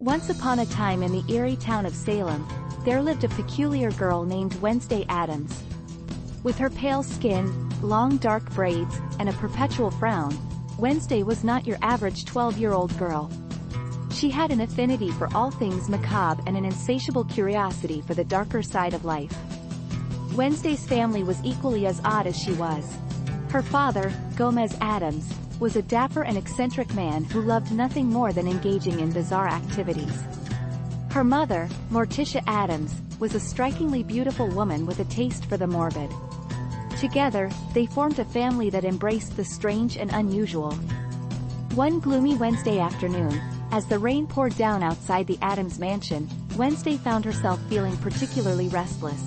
Once upon a time in the eerie town of Salem, there lived a peculiar girl named Wednesday Addams. With her pale skin, long dark braids, and a perpetual frown, Wednesday was not your average 12-year-old girl. She had an affinity for all things macabre and an insatiable curiosity for the darker side of life. Wednesday's family was equally as odd as she was. Her father, Gomez Addams, was a dapper and eccentric man who loved nothing more than engaging in bizarre activities. Her mother, Morticia Addams, was a strikingly beautiful woman with a taste for the morbid. Together, they formed a family that embraced the strange and unusual. One gloomy Wednesday afternoon, as the rain poured down outside the Addams mansion, Wednesday found herself feeling particularly restless.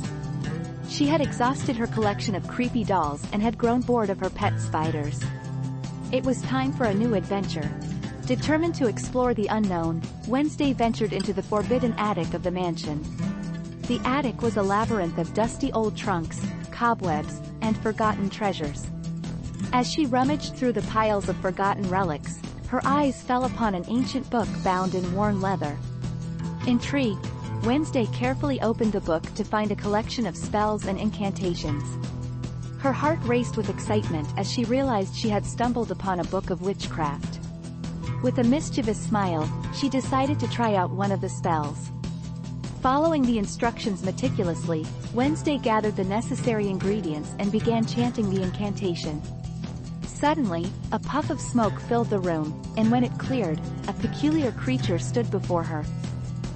She had exhausted her collection of creepy dolls and had grown bored of her pet spiders. It was time for a new adventure. Determined to explore the unknown, Wednesday ventured into the forbidden attic of the mansion. The attic was a labyrinth of dusty old trunks, cobwebs, and forgotten treasures. As she rummaged through the piles of forgotten relics, her eyes fell upon an ancient book bound in worn leather. Intrigued, Wednesday carefully opened the book to find a collection of spells and incantations. Her heart raced with excitement as she realized she had stumbled upon a book of witchcraft. With a mischievous smile, she decided to try out one of the spells. Following the instructions meticulously, Wednesday gathered the necessary ingredients and began chanting the incantation. Suddenly, a puff of smoke filled the room, and when it cleared, a peculiar creature stood before her.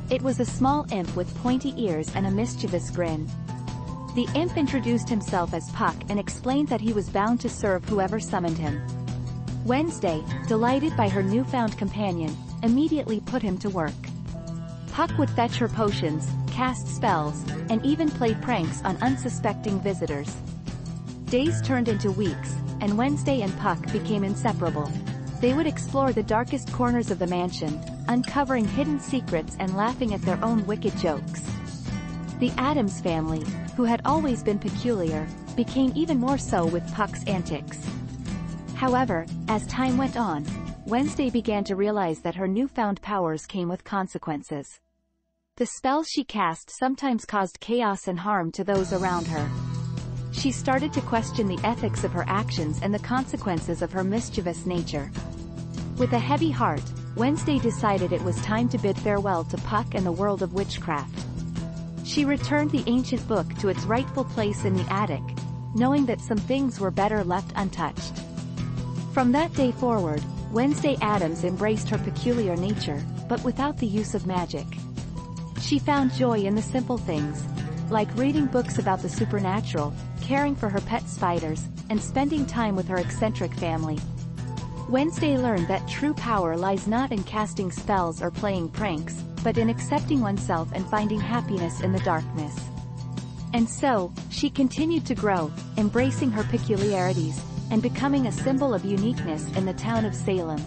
It was a small imp with pointy ears and a mischievous grin. The imp introduced himself as Puck and explained that he was bound to serve whoever summoned him. Wednesday, delighted by her newfound companion, immediately put him to work. Puck would fetch her potions, cast spells, and even play pranks on unsuspecting visitors. Days turned into weeks, and Wednesday and Puck became inseparable. They would explore the darkest corners of the mansion, uncovering hidden secrets and laughing at their own wicked jokes. The Addams family, who had always been peculiar, became even more so with Puck's antics. However, as time went on, Wednesday began to realize that her newfound powers came with consequences. The spells she cast sometimes caused chaos and harm to those around her. She started to question the ethics of her actions and the consequences of her mischievous nature. With a heavy heart, Wednesday decided it was time to bid farewell to Puck and the world of witchcraft. She returned the ancient book to its rightful place in the attic, knowing that some things were better left untouched. From that day forward, Wednesday Addams embraced her peculiar nature, but without the use of magic. She found joy in the simple things, like reading books about the supernatural, caring for her pet spiders, and spending time with her eccentric family. Wednesday learned that true power lies not in casting spells or playing pranks, but in accepting oneself and finding happiness in the darkness. And so, she continued to grow, embracing her peculiarities, and becoming a symbol of uniqueness in the town of Salem.